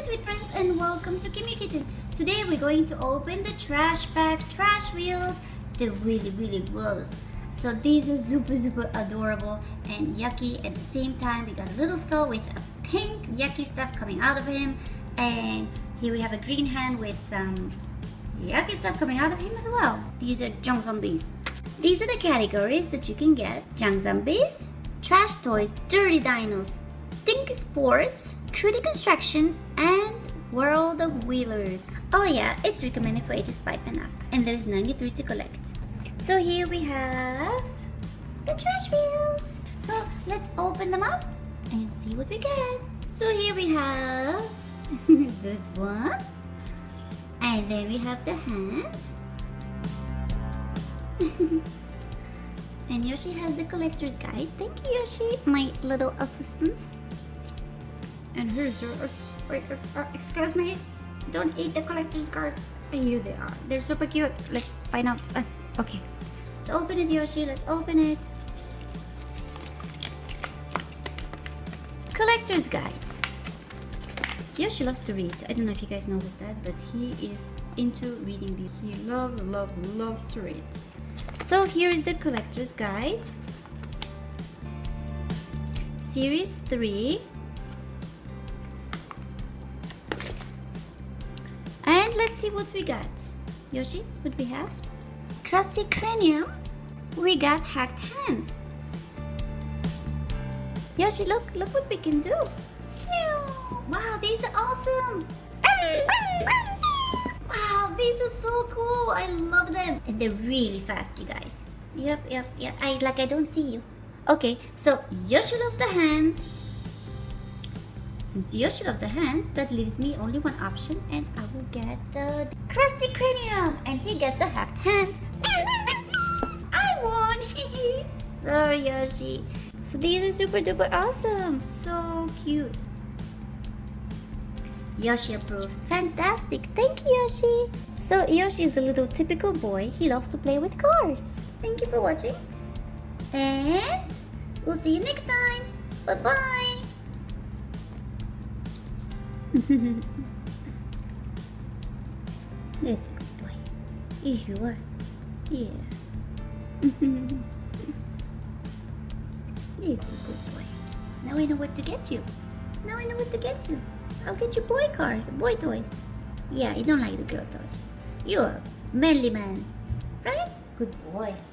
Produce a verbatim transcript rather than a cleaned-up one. my sweet friends, and welcome to Kimmy Kitten. Today we're going to open the Trash Pack Trash Wheels. They're really really gross. So these are super super adorable and yucky at the same time. We got a little skull with a pink yucky stuff coming out of him, and here we have a green hand with some yucky stuff coming out of him as well. These are Junk Zombies. These are the categories that you can get: Junk Zombies, Trash Toys, Dirty Dinos, Think Sports, Cruddy Construction, and World of Wheelers. Oh yeah, it's recommended for ages five and up, and there's ninety-three to collect. So here we have the Trash Wheels. So let's open them up and see what we get. So here we have this one, and then we have the hand. And Yoshi has the collector's guide. Thank you, Yoshi, my little assistant. And here's your, wait, excuse me, don't eat the collector's card. And here they are. They're super cute. Let's find out. Uh, okay, let's open it, Yoshi. Let's open it. Collector's guide. Yoshi loves to read. I don't know if you guys noticed that, but he is into reading. He loves, loves, loves to read. So here is the collector's guide. Series three. And let's see what we got. Yoshi, what we have? Crusty Cranium. We got Hacked Hand. Yoshi, look, look what we can do. Wow, these are awesome. Wow, these are so cool. I love them. And they're really fast, you guys. Yep, yep, yep. I like I don't see you. Okay, so Yoshi loves the hand. Since Yoshi loves the hand, that leaves me only one option, and I will get the Crusty Cranium, and he gets the Hacked Hand. I won. Sorry, Yoshi. So these are super duper awesome. So cute. Yoshi approved. Fantastic. Thank you, Yoshi. So Yoshi is a little typical boy. He loves to play with cars. Thank you for watching, and we'll see you next time. Bye-bye. That's a good boy. You sure? Yeah. He's a good boy. Now I know what to get you. Now I know what to get you. I'll get you boy cars, boy toys. Yeah, you don't like the girl toys. You're a manly man, right? Good boy.